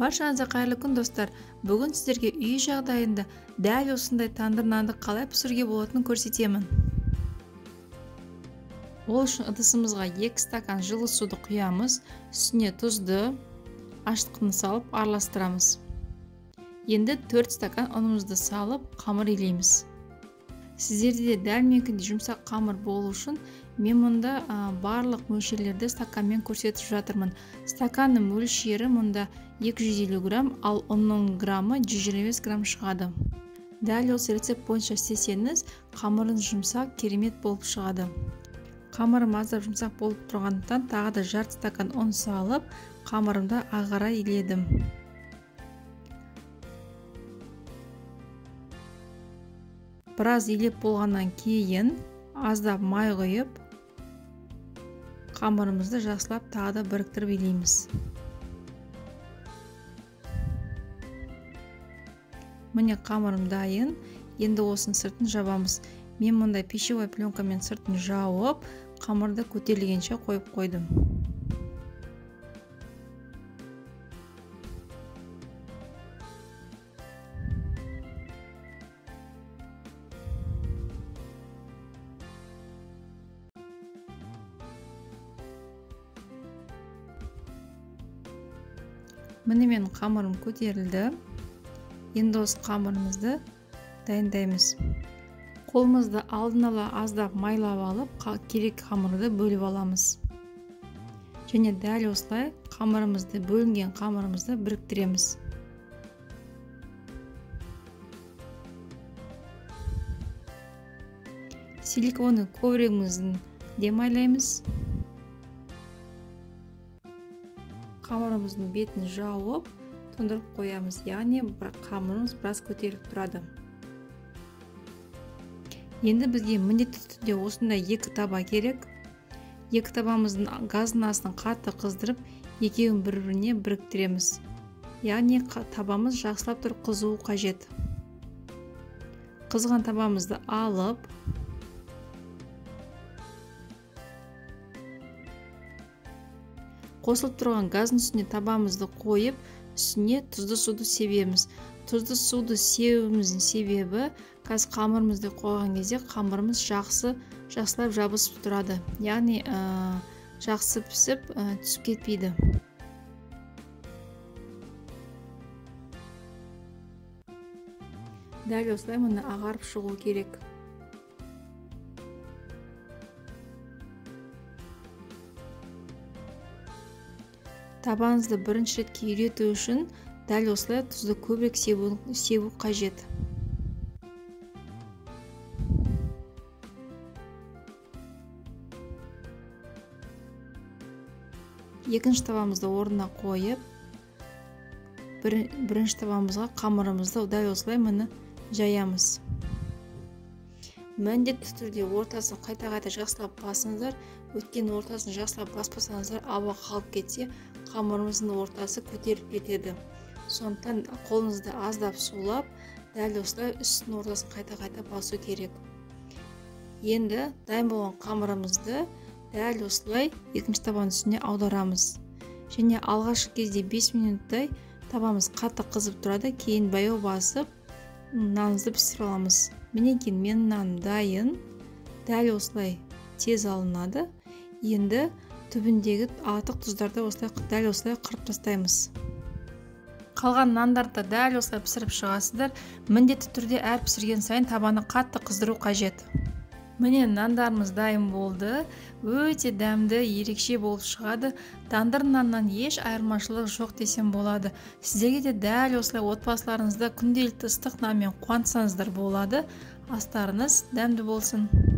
Баршаңызға қайырлы күн достар. Бүгін сіздерге үй жағдайында дәл осындай тандыр нанды қалай пісіруге болатынын көрсетемін. Ол үшін ыдысымызға 2 стакан жылы суды құямыз, үстіне тұзды, ашытқыны салып араластырамыз. Енді 4 стакан ұнымызды салып қамыр елейміз. Сіздерде дәл мекінде жұмсақ қамыр болу үшін мен мұнда барлық мөлшерлерді стаканмен көрсетіп жатырмын. Стаканның мөлшері мұнда 250 грамм, ал ұнның граммы 125 грамм шығады. Дәл осы рецепт бойынша істесеңіз, қамырын жұмсақ керемет болып шығады. Қамырым аздап жұмсақ болып тұрғандықтан тағы да жарты стакан ұн салып, қамырымды ағара еледім. Біраз елеп болғаннан кейін аздап май құйып, қамырымызды жақсылап тағы да біріктіріп елейміз. Міне қамырым дайын, енді осының сыртын жабамыз. Мен мұндай пищевой пленкамен сыртын жауып, қамырды көтерілгенше қойып қойдым. Міне мен қамырым көтерілді. Енді осы қамырымызды дайындаймыз. Қолымызды алдын ала аздап майлап алып, керек қамырды бөліп аламыз. Және дәл осылай қамырымызды, бөлінген қамырымызды біріктіреміз. Силиконды ковригімізді демайлаймыз. Қамырымыздың бетін жауып, тұндырып қоямыз, яғни қамырымыз біраз көтеріліп тұрады. Енді бізге міндетті түрде осындай 2 таба керек. 2 табамыздың газдың астын қатты қыздырып, екеуін бір-біріне біріктіреміз. Яғни табамыз жақсылап тұрып қызуы қажет. Қызған табамызды алып, қосылып тұрған газдың үстіне табамызды қойып, үстіне тұзды суды себеміз. Тұзды суды себуіміздің себебі, қазір қамырымызды қойған кезде қамырымыз жақсылап жабысып тұрады, яғни жақсы пісіп түсіп кетпейді. Дәл осылай мұны ағарып шығу керек. Табаныңызды бірінші рет күйрету үшін дәл осылай тұзды көбірек себу қажет. Екінші табамызды орнына қойып, бірінші табамызға қамырымызды дәл осылай мұны жаямыз. Міндетті түрде ортасын қайта-қайта жақсылап басыңыздар, өткен ортасын жақсылап баспасаңыздар, ауа қалып кетсе, қамырымыздың ортасы көтеріп кетеді. Сондықтан қолыңызды аздап сулап, дәл осылай үстін ортасын қайта-қайта басу керек. Енді дайын болған қамырымызды дәл осылай екінші табан үстіне аударамыз. Және алғашқы кезде 5 минуттай табамыз қатты қызып тұрады, кейін баяу басып, нанымызды пісіріп аламыз. Мінекей менің наным дайын. Дәл осылай тез алынады. Енді түбіндегі артық тұздарды дәл осылай қырып тастаймыз. Қалған нандарды дәл осылай пісіріп шығасыздар. Міндетті түрде әр пісірген сайын табаны қатты қыздыру қажет. Міне нандарымыз дайын болды. Өте дәмді, ерекше болып шығады. Тандыр наннан еш айырмашылық жоқ десем болады. Сіздерге де дәл осылай отбасыларыңызда күнделікті ыстық нанмен қуантсаңыздар болады. Астарыңыз дәмді болсын.